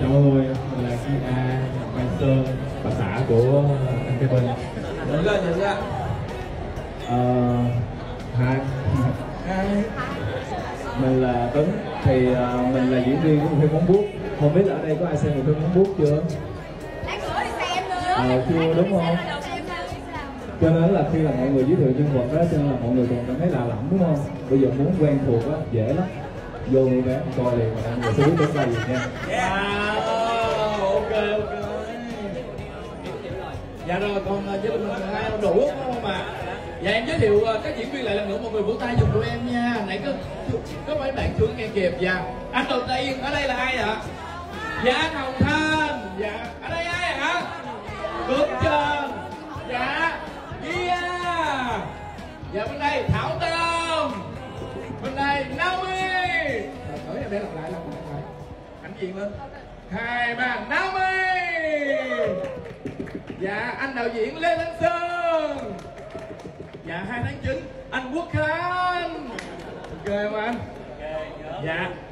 Chào ơi, mình là C.A, Lê Văn Sơn, bà xã của anh C.P. Đứng lên, đứng ra. Hai. Mình là Tấn, thì mình là diễn viên của một phim Móng Vuốt. Không biết là ở đây có ai xem một phim Móng Vuốt chưa? Lát nữa thì xem nữa. Chưa đúng không? Cho nên là khi là mọi người giới thiệu nhân vật đó, cho nên là mọi người còn cảm thấy lạ lẫm đúng không? Bây giờ muốn quen thuộc á, dễ lắm. Vô luôn bé, coi liền mà mọi người sẽ biết đến là gì nha. Ok. Dạ rồi, còn giới thiệu mình hai đủ đúng không ạ? Dạ em giới thiệu các diễn viên lại lần nữa, mọi người vỗ tay giùm tụi em nha. Nãy có mấy bạn chưa nghe kịp. Dạ anh đầu tiên ở đây là ai ạ? Dạ anh Hồng Thanh. Dạ ở đây ai ạ? Cực Trần. Dạ Gia. Dạ bên đây Thảo Tâm. Bên đây Nam Y. Ở đây lặp lại ảnh diện lên 2, 3 Nam Y. Dạ anh đạo diễn Lê Văn Sơn. Dạ 2/9 anh Quốc Khánh. Ok không anh? Dạ